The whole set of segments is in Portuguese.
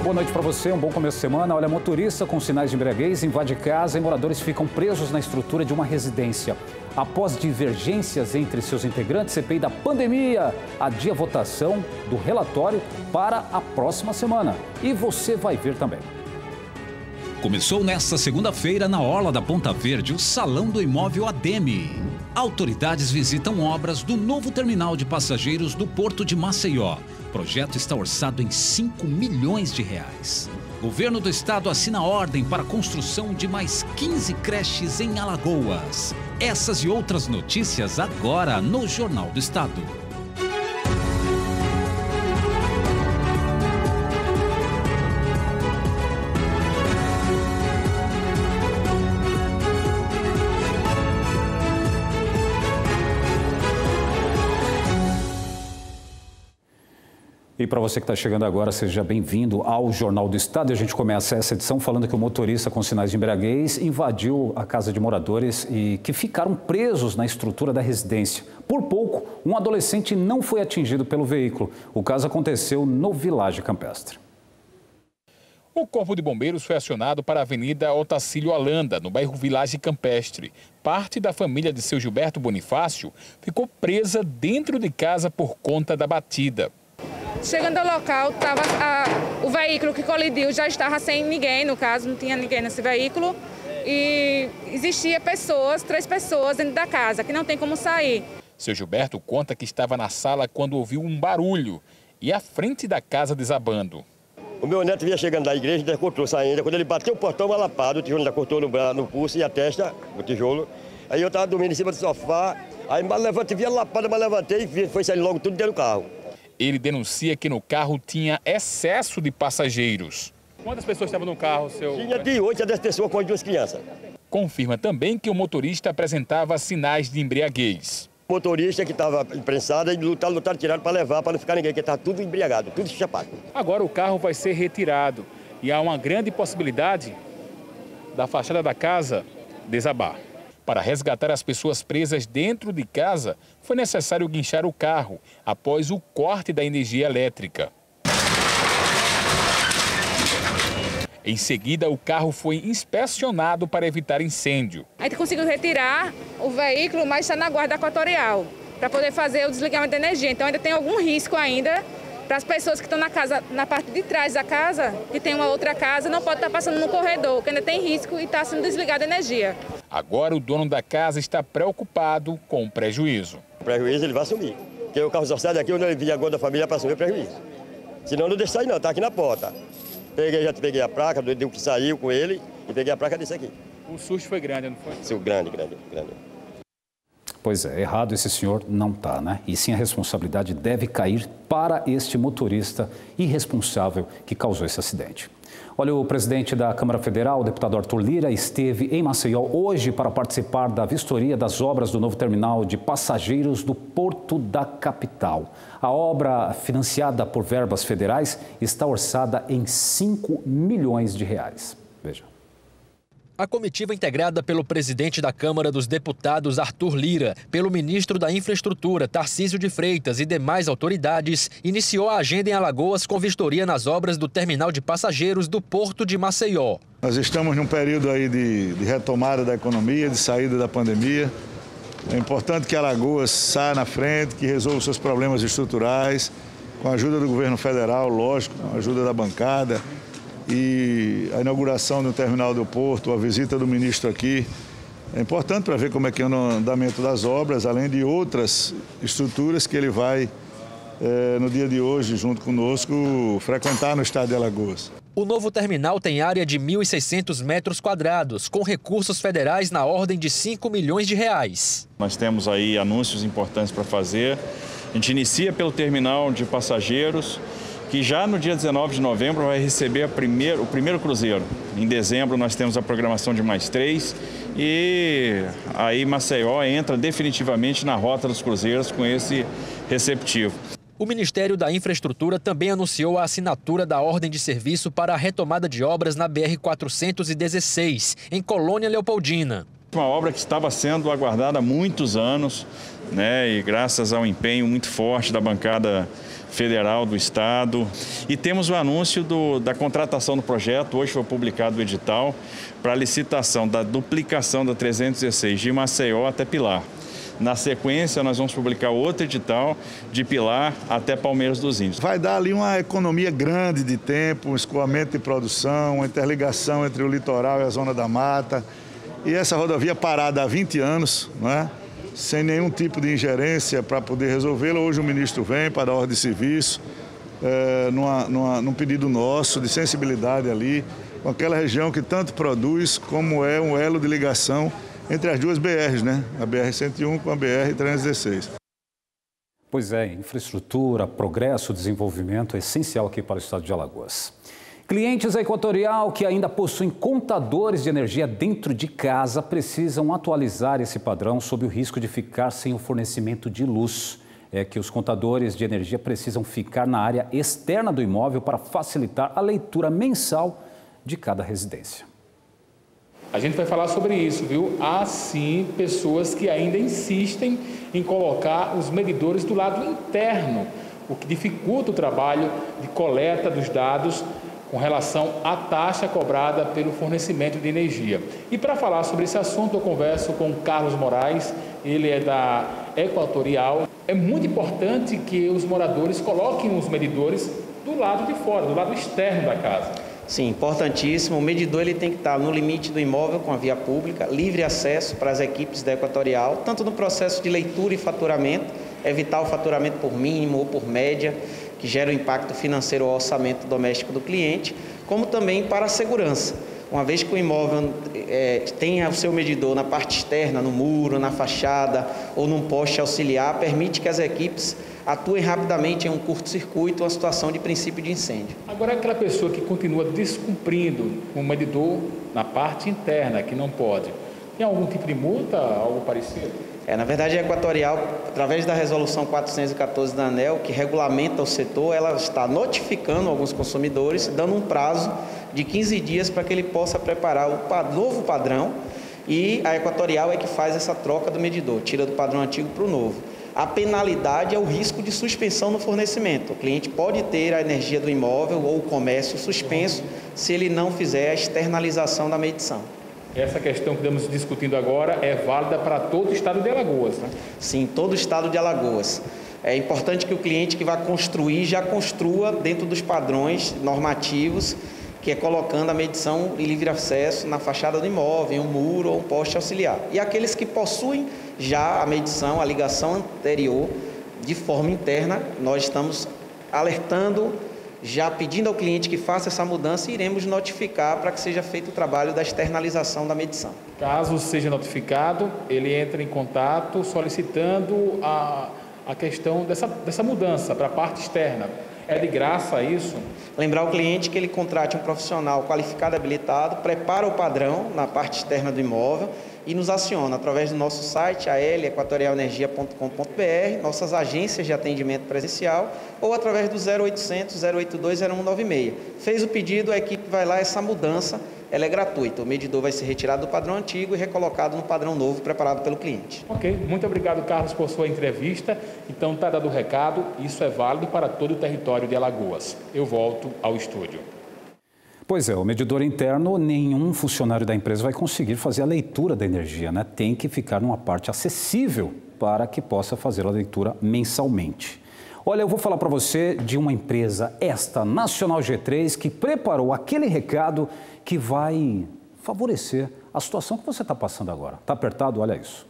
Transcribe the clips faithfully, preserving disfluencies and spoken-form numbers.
uma boa noite para você, um bom começo de semana. Olha, motorista com sinais de embriaguez invade casa e moradores ficam presos na estrutura de uma residência. Após divergências entre seus integrantes, C P I da pandemia adia a votação do relatório para a próxima semana. E você vai ver também. Começou nesta segunda-feira, na orla da Ponta Verde, o Salão do Imóvel A D M E. Autoridades visitam obras do novo terminal de passageiros do Porto de Maceió. O projeto está orçado em cinco milhões de reais. Governo do Estado assina ordem para a construção de mais quinze creches em Alagoas. Essas e outras notícias agora no Jornal do Estado. E para você que está chegando agora, seja bem-vindo ao Jornal do Estado. E a gente começa essa edição falando que o motorista com sinais de embriaguez invadiu a casa de moradores e que ficaram presos na estrutura da residência. Por pouco, um adolescente não foi atingido pelo veículo. O caso aconteceu no Village Campestre. O Corpo de Bombeiros foi acionado para a Avenida Otacílio Alanda, no bairro Village Campestre. Parte da família de seu Gilberto Bonifácio ficou presa dentro de casa por conta da batida. Chegando ao local, tava a, o veículo que colidiu já estava sem ninguém, no caso, não tinha ninguém nesse veículo. E existia pessoas, três pessoas dentro da casa, que não tem como sair. Seu Gilberto conta que estava na sala quando ouviu um barulho e a frente da casa desabando. O meu neto vinha chegando da igreja, decotou saindo. Quando ele bateu o portão alapado, o tijolo ainda cortou no, no pulso e a testa, o tijolo. Aí eu estava dormindo em cima do sofá, aí me levantei, vi a lapada, mas levantei e foi sair logo tudo dentro do carro. Ele denuncia que no carro tinha excesso de passageiros. Quantas pessoas estavam no carro, seu? Tinha de oito a dez pessoas com duas crianças. Confirma também que o motorista apresentava sinais de embriaguez. O motorista que estava imprensado, ele lutaram, lutaram, tiraram para levar, para não ficar ninguém, que estava tudo embriagado, tudo chapado. Agora o carro vai ser retirado e há uma grande possibilidade da fachada da casa desabar. Para resgatar as pessoas presas dentro de casa, foi necessário guinchar o carro após o corte da energia elétrica. Em seguida, o carro foi inspecionado para evitar incêndio. A gente conseguiu retirar o veículo, mas está na guarda equatorial, para poder fazer o desligamento da energia. Então, ainda tem algum risco ainda para as pessoas que estão na casa, na parte de trás da casa, que tem uma outra casa, não pode estar passando no corredor, porque ainda tem risco e está sendo desligada a energia. Agora o dono da casa está preocupado com o prejuízo. O prejuízo ele vai assumir, porque o carro só sai daqui, eu não envio agora da família para assumir o prejuízo. Senão não deixa sair não, está aqui na porta. Peguei, já peguei a placa, deu o que saiu com ele e peguei a placa desse aqui. O susto foi grande, não foi? Sim, grande, grande, grande. Pois é, errado esse senhor não está, né? E sim, a responsabilidade deve cair para este motorista irresponsável que causou esse acidente. Olha, o presidente da Câmara Federal, o deputado Arthur Lira, esteve em Maceió hoje para participar da vistoria das obras do novo terminal de passageiros do Porto da Capital. A obra, financiada por verbas federais, está orçada em cinco milhões de reais. Veja. A comitiva integrada pelo presidente da Câmara dos Deputados, Arthur Lira, pelo ministro da Infraestrutura, Tarcísio de Freitas e demais autoridades, iniciou a agenda em Alagoas com vistoria nas obras do terminal de passageiros do Porto de Maceió. Nós estamos num período aí de, de retomada da economia, de saída da pandemia. É importante que Alagoas saia na frente, que resolva seus problemas estruturais, com a ajuda do governo federal, lógico, com a ajuda da bancada. E a inauguração do terminal do Porto, a visita do ministro aqui, é importante para ver como é que é o andamento das obras, além de outras estruturas que ele vai, é, no dia de hoje, junto conosco, frequentar no estado de Alagoas. O novo terminal tem área de mil e seiscentos metros quadrados, com recursos federais na ordem de cinco milhões de reais. Nós temos aí anúncios importantes para fazer. A gente inicia pelo terminal de passageiros, que já no dia dezenove de novembro vai receber a primeira, o primeiro cruzeiro. Em dezembro nós temos a programação de mais três e aí Maceió entra definitivamente na rota dos cruzeiros com esse receptivo. O Ministério da Infraestrutura também anunciou a assinatura da ordem de serviço para a retomada de obras na B R quatrocentos e dezesseis, em Colônia Leopoldina. Uma obra que estava sendo aguardada há muitos anos, né, e graças ao empenho muito forte da bancada federal, do Estado. E temos o anúncio do, da contratação do projeto. Hoje foi publicado o edital para a licitação da duplicação da trezentos e dezesseis de Maceió até Pilar. Na sequência, nós vamos publicar outro edital de Pilar até Palmeiras dos Índios. Vai dar ali uma economia grande de tempo, um escoamento de produção, uma interligação entre o litoral e a zona da mata. E essa rodovia parada há vinte anos, né? Sem nenhum tipo de ingerência para poder resolvê-la. Hoje o ministro vem para dar ordem de serviço, é, numa, numa, num pedido nosso de sensibilidade ali, com aquela região que tanto produz como é um elo de ligação entre as duas B Rs, né? A B R cento e um com a B R trezentos e dezesseis. Pois é, infraestrutura, progresso, desenvolvimento é essencial aqui para o estado de Alagoas. Clientes da Equatorial que ainda possuem contadores de energia dentro de casa precisam atualizar esse padrão sob o risco de ficar sem o fornecimento de luz. É que os contadores de energia precisam ficar na área externa do imóvel para facilitar a leitura mensal de cada residência. A gente vai falar sobre isso, viu? Há sim pessoas que ainda insistem em colocar os medidores do lado interno, o que dificulta o trabalho de coleta dos dados com relação à taxa cobrada pelo fornecimento de energia. E para falar sobre esse assunto, eu converso com o Carlos Moraes, ele é da Equatorial. É muito importante que os moradores coloquem os medidores do lado de fora, do lado externo da casa. Sim, importantíssimo. O medidor ele tem que estar no limite do imóvel com a via pública, livre acesso para as equipes da Equatorial, tanto no processo de leitura e faturamento, evitar o faturamento por mínimo ou por média, que gera um impacto financeiro ao orçamento doméstico do cliente, como também para a segurança. Uma vez que o imóvel é, tenha o seu medidor na parte externa, no muro, na fachada ou num poste auxiliar, permite que as equipes atuem rapidamente em um curto-circuito, uma situação de princípio de incêndio. Agora, aquela pessoa que continua descumprindo o medidor na parte interna, que não pode, tem algum tipo de multa, algo parecido? É, na verdade, a Equatorial, através da resolução quatrocentos e quatorze da ANEEL, que regulamenta o setor, ela está notificando alguns consumidores, dando um prazo de quinze dias para que ele possa preparar o novo padrão, e a Equatorial é que faz essa troca do medidor, tira do padrão antigo para o novo. A penalidade é o risco de suspensão no fornecimento. O cliente pode ter a energia do imóvel ou o comércio suspenso se ele não fizer a externalização da medição. Essa questão que estamos discutindo agora é válida para todo o estado de Alagoas, né? Sim, todo o estado de Alagoas. É importante que o cliente que vai construir já construa dentro dos padrões normativos, que é colocando a medição e livre acesso na fachada do imóvel, em um muro ou um poste auxiliar. E aqueles que possuem já a medição, a ligação anterior, de forma interna, nós estamos alertando, já pedindo ao cliente que faça essa mudança e iremos notificar para que seja feito o trabalho da externalização da medição. Caso seja notificado, ele entra em contato solicitando a, a questão dessa, dessa mudança para a parte externa. É de graça isso? Lembrar o cliente que ele contrate um profissional qualificado, habilitado, prepara o padrão na parte externa do imóvel e nos aciona através do nosso site, a l equatorial energia ponto com ponto b r, nossas agências de atendimento presencial ou através do zero oitocentos, zero oitenta e dois, zero cento e noventa e seis. Fez o pedido, a equipe vai lá, essa mudança ela é gratuita. O medidor vai ser retirado do padrão antigo e recolocado no padrão novo preparado pelo cliente. Ok, muito obrigado, Carlos, por sua entrevista. Então, está dado o recado, isso é válido para todo o território de Alagoas. Eu volto ao estúdio. Pois é, o medidor interno, nenhum funcionário da empresa vai conseguir fazer a leitura da energia, né? Tem que ficar numa parte acessível para que possa fazer a leitura mensalmente. Olha, eu vou falar para você de uma empresa, esta Nacional G três, que preparou aquele recado que vai favorecer a situação que você está passando agora. Está apertado? Olha isso.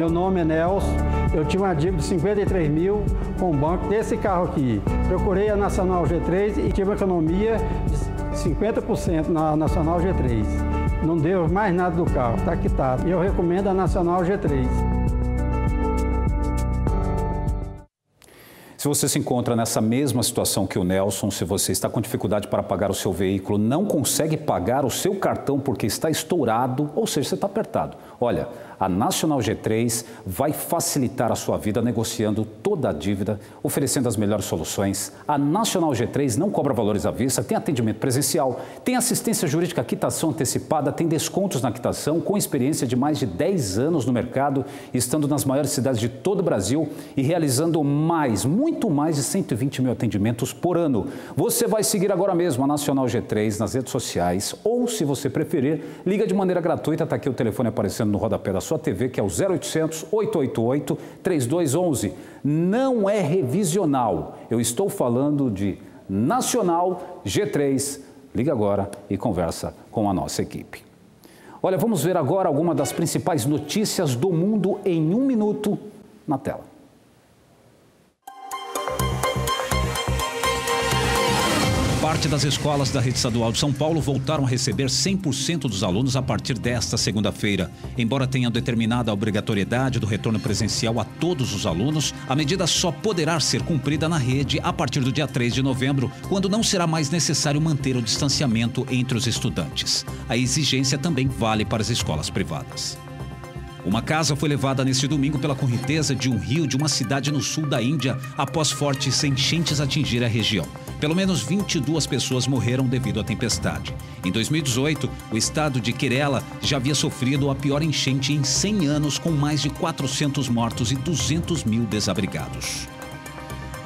Meu nome é Nelson, eu tinha uma dívida de cinquenta e três mil com o banco desse carro aqui. Procurei a Nacional G três e tive uma economia de cinquenta por cento na Nacional G três. Não deu mais nada do carro, está quitado. E eu recomendo a Nacional G três. Se você se encontra nessa mesma situação que o Nelson, se você está com dificuldade para pagar o seu veículo, não consegue pagar o seu cartão porque está estourado, ou seja, você está apertado. Olha, a Nacional G três vai facilitar a sua vida negociando toda a dívida, oferecendo as melhores soluções. A Nacional G três não cobra valores à vista, tem atendimento presencial, tem assistência jurídica à quitação antecipada, tem descontos na quitação, com experiência de mais de dez anos no mercado, estando nas maiores cidades de todo o Brasil e realizando mais, muito mais de cento e vinte mil atendimentos por ano. Você vai seguir agora mesmo a Nacional G três nas redes sociais ou, se você preferir, liga de maneira gratuita, está aqui o telefone aparecendo no rodapé da sua T V, que é o zero oitocentos, oito oito oito, três dois um um. Não é revisional, eu estou falando de Nacional G três. Liga agora e conversa com a nossa equipe. Olha, vamos ver agora alguma das principais notícias do mundo em um minuto na tela. Parte das escolas da rede estadual de São Paulo voltaram a receber cem por cento dos alunos a partir desta segunda-feira. Embora tenham determinado a obrigatoriedade do retorno presencial a todos os alunos, a medida só poderá ser cumprida na rede a partir do dia três de novembro, quando não será mais necessário manter o distanciamento entre os estudantes. A exigência também vale para as escolas privadas. Uma casa foi levada neste domingo pela correnteza de um rio de uma cidade no sul da Índia após fortes enchentes atingir a região. Pelo menos vinte e duas pessoas morreram devido à tempestade. Em dois mil e dezoito, o estado de Kerala já havia sofrido a pior enchente em cem anos, com mais de quatrocentos mortos e duzentos mil desabrigados.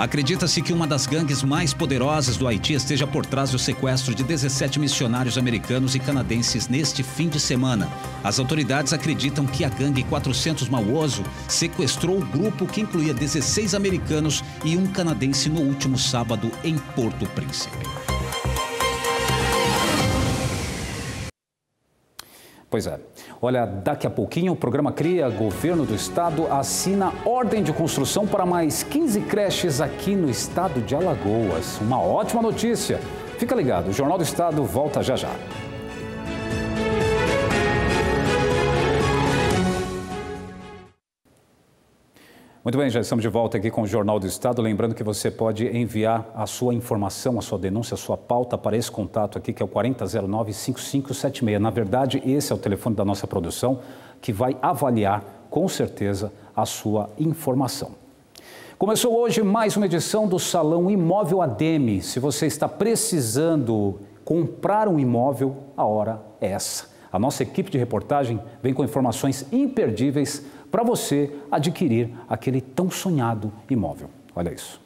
Acredita-se que uma das gangues mais poderosas do Haiti esteja por trás do sequestro de dezessete missionários americanos e canadenses neste fim de semana. As autoridades acreditam que a gangue quatrocentos Mauoso sequestrou o grupo, que incluía dezesseis americanos e um canadense, no último sábado em Porto Príncipe. Pois é. Olha, daqui a pouquinho o programa CRIA, Governo do Estado, assina ordem de construção para mais quinze creches aqui no estado de Alagoas. Uma ótima notícia. Fica ligado, o Jornal do Estado volta já já. Muito bem, já estamos de volta aqui com o Jornal do Estado. Lembrando que você pode enviar a sua informação, a sua denúncia, a sua pauta para esse contato aqui, que é o quatro zero zero nove, cinco cinco sete seis. Na verdade, esse é o telefone da nossa produção, que vai avaliar, com certeza, a sua informação. Começou hoje mais uma edição do Salão Imóvel A D M E. Se você está precisando comprar um imóvel, a hora é essa. A nossa equipe de reportagem vem com informações imperdíveis para você adquirir aquele tão sonhado imóvel. Olha isso.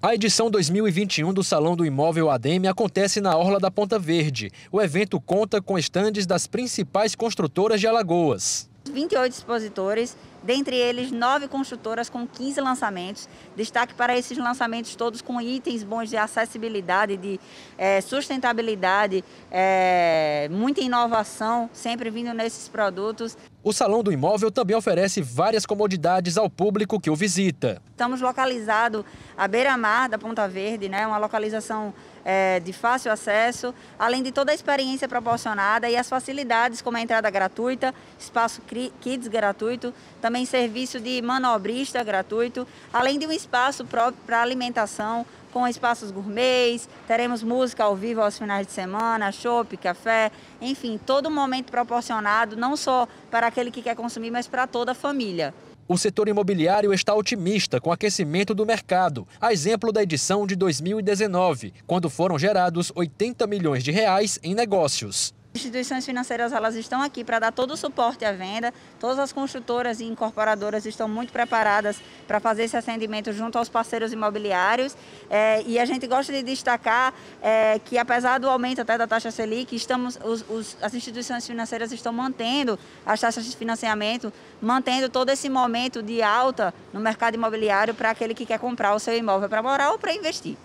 A edição dois mil e vinte e um do Salão do Imóvel A D M E acontece na Orla da Ponta Verde. O evento conta com estandes das principais construtoras de Alagoas. vinte e oito expositores, dentre eles nove construtoras com quinze lançamentos. Destaque para esses lançamentos todos com itens bons de acessibilidade, de é, sustentabilidade, é, muita inovação, sempre vindo nesses produtos. O Salão do Imóvel também oferece várias comodidades ao público que o visita. Estamos localizados à beira-mar da Ponta Verde, né? Uma localização é, de fácil acesso, além de toda a experiência proporcionada e as facilidades como a entrada gratuita, espaço kids gratuito, também serviço de manobrista gratuito, além de um espaço próprio para alimentação, com espaços gourmets, teremos música ao vivo aos finais de semana, chopp, café, enfim, todo momento proporcionado, não só para aquele que quer consumir, mas para toda a família. O setor imobiliário está otimista com o aquecimento do mercado, a exemplo da edição de dois mil e dezenove, quando foram gerados oitenta milhões de reais em negócios. As instituições financeiras, elas estão aqui para dar todo o suporte à venda, todas as construtoras e incorporadoras estão muito preparadas para fazer esse atendimento junto aos parceiros imobiliários, é, e a gente gosta de destacar é, que, apesar do aumento até da taxa Selic, estamos, os, os, as instituições financeiras estão mantendo as taxas de financiamento, mantendo todo esse momento de alta no mercado imobiliário para aquele que quer comprar o seu imóvel para morar ou para investir.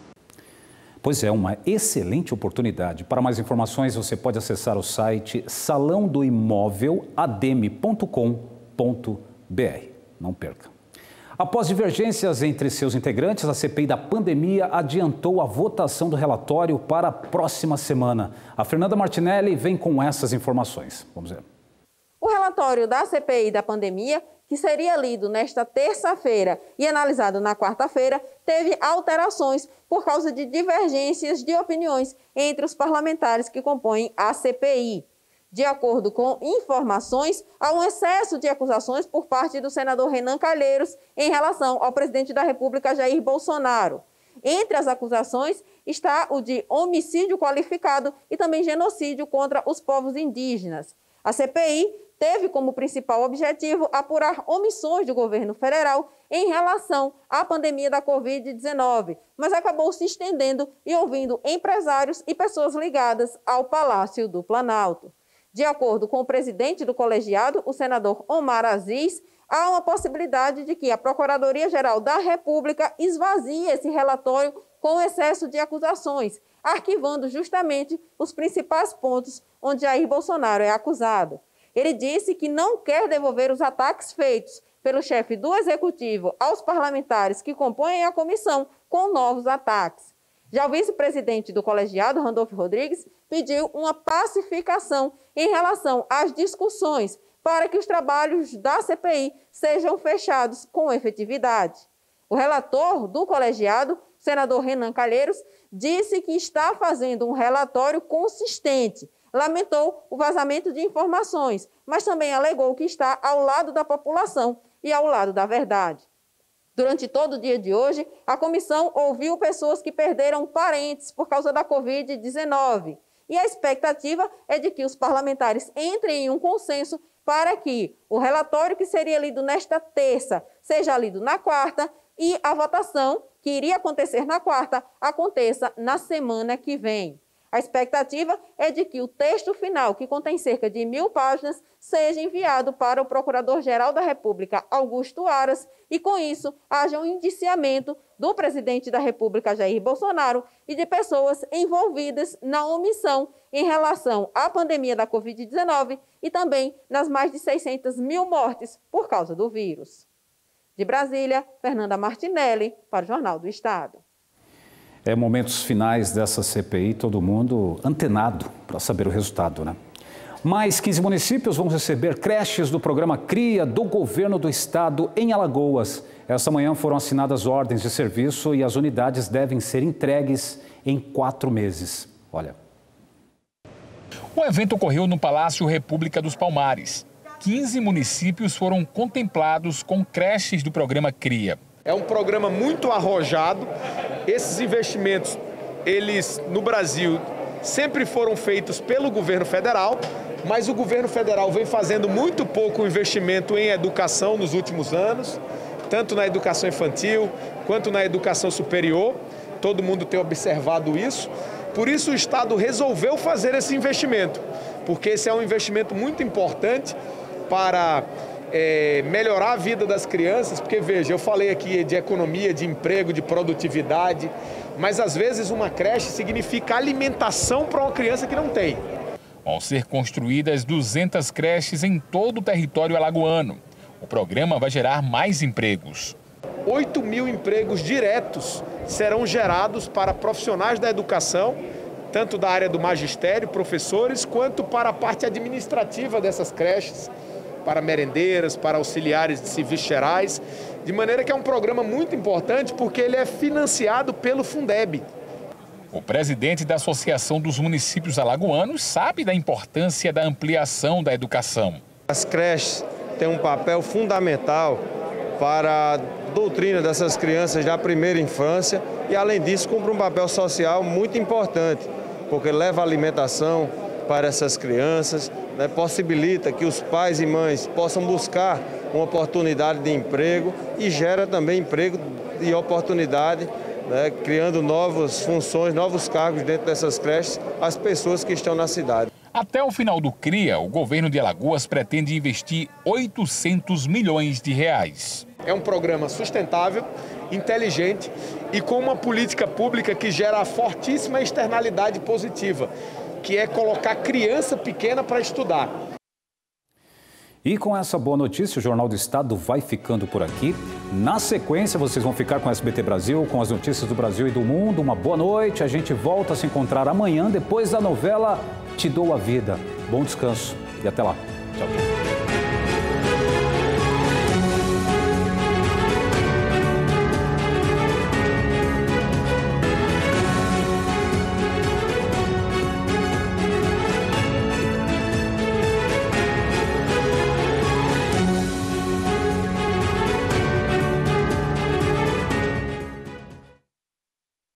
Pois é, uma excelente oportunidade. Para mais informações, você pode acessar o site salão do imóvel a d m e ponto com ponto b r. Não perca. Após divergências entre seus integrantes, a C P I da pandemia adiantou a votação do relatório para a próxima semana. A Fernanda Martinelli vem com essas informações. Vamos ver. O relatório da C P I da pandemia, que seria lido nesta terça-feira e analisado na quarta-feira, teve alterações por causa de divergências de opiniões entre os parlamentares que compõem a C P I. De acordo com informações, há um excesso de acusações por parte do senador Renan Calheiros em relação ao presidente da República, Jair Bolsonaro. Entre as acusações está o de homicídio qualificado e também genocídio contra os povos indígenas. A C P I teve como principal objetivo apurar omissões do governo federal em relação à pandemia da covid dezenove, mas acabou se estendendo e ouvindo empresários e pessoas ligadas ao Palácio do Planalto. De acordo com o presidente do colegiado, o senador Omar Aziz, há uma possibilidade de que a Procuradoria-Geral da República esvazie esse relatório com excesso de acusações, arquivando justamente os principais pontos onde Jair Bolsonaro é acusado. Ele disse que não quer devolver os ataques feitos pelo chefe do Executivo aos parlamentares que compõem a comissão com novos ataques. Já o vice-presidente do colegiado, Randolfo Rodrigues, pediu uma pacificação em relação às discussões para que os trabalhos da C P I sejam fechados com efetividade. O relator do colegiado, senador Renan Calheiros, disse que está fazendo um relatório consistente. Lamentou o vazamento de informações, mas também alegou que está ao lado da população e ao lado da verdade. Durante todo o dia de hoje, a comissão ouviu pessoas que perderam parentes por causa da covid dezenove. E a expectativa é de que os parlamentares entrem em um consenso para que o relatório que seria lido nesta terça seja lido na quarta e a votação, que iria acontecer na quarta, aconteça na semana que vem. A expectativa é de que o texto final, que contém cerca de mil páginas, seja enviado para o Procurador-Geral da República, Augusto Aras, e com isso haja um indiciamento do presidente da República, Jair Bolsonaro, e de pessoas envolvidas na omissão em relação à pandemia da covid dezenove e também nas mais de seiscentas mil mortes por causa do vírus. De Brasília, Fernanda Martinelli, para o Jornal do Estado. É momentos finais dessa C P I, todo mundo antenado para saber o resultado, né? Mais quinze municípios vão receber creches do programa CRIA do Governo do Estado em Alagoas. Esta manhã foram assinadas ordens de serviço e as unidades devem ser entregues em quatro meses. Olha. O evento ocorreu no Palácio República dos Palmares. quinze municípios foram contemplados com creches do programa CRIA. É um programa muito arrojado. Esses investimentos, eles no Brasil sempre foram feitos pelo governo federal, mas o governo federal vem fazendo muito pouco investimento em educação nos últimos anos, tanto na educação infantil quanto na educação superior. Todo mundo tem observado isso. Por isso o Estado resolveu fazer esse investimento, porque esse é um investimento muito importante para É, melhorar a vida das crianças, porque veja, eu falei aqui de economia, de emprego, de produtividade, mas às vezes uma creche significa alimentação para uma criança que não tem. Vão ser construídas duzentas creches em todo o território alagoano. O programa vai gerar mais empregos. oito mil empregos diretos serão gerados para profissionais da educação, tanto da área do magistério, professores, quanto para a parte administrativa dessas creches, para merendeiras, para auxiliares de serviços gerais, de maneira que é um programa muito importante porque ele é financiado pelo Fundeb. O presidente da Associação dos Municípios Alagoanos sabe da importância da ampliação da educação. As creches têm um papel fundamental para a doutrina dessas crianças da primeira infância e, além disso, cumpre um papel social muito importante, porque leva alimentação para essas crianças, né, possibilita que os pais e mães possam buscar uma oportunidade de emprego e gera também emprego e oportunidade, né, criando novas funções, novos cargos dentro dessas creches às pessoas que estão na cidade. Até o final do CRIA, o governo de Alagoas pretende investir oitocentos milhões de reais. É um programa sustentável, inteligente e com uma política pública que gera a fortíssima externalidade positiva, que é colocar criança pequena para estudar. E com essa boa notícia, o Jornal do Estado vai ficando por aqui. Na sequência, vocês vão ficar com o S B T Brasil, com as notícias do Brasil e do mundo. Uma boa noite, a gente volta a se encontrar amanhã, depois da novela Te Dou a Vida. Bom descanso e até lá. Tchau, tchau.